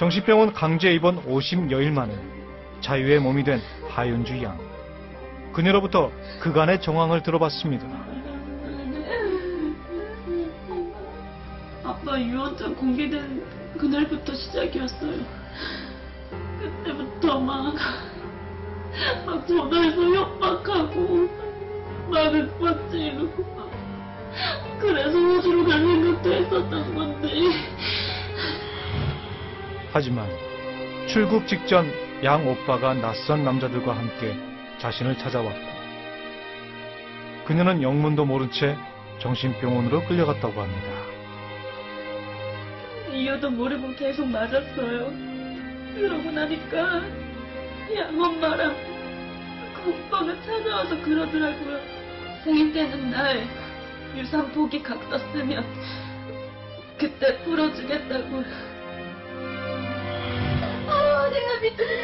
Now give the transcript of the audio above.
정신병원 강제 입원 50여일 만에 자유의 몸이 된 하윤주 양. 그녀로부터 그간의 정황을 들어봤습니다. 아빠 유언장 공개된 그날부터 시작이었어요. 그때부터 막 전화해서 협박하고 막 윽박 지르고 그래서 호주로 갈 생각도 했었던 건데. 하지만 출국 직전 양 오빠가 낯선 남자들과 함께 자신을 찾아왔고 그녀는 영문도 모른 채 정신병원으로 끌려갔다고 합니다. 이유도 모르고 계속 맞았어요. 그러고 나니까 양 엄마랑 그 오빠가 찾아와서 그러더라고요. 생일되는 날 유산 포기 각서 쓰면 그때 풀어주겠다고요. 내가 믿을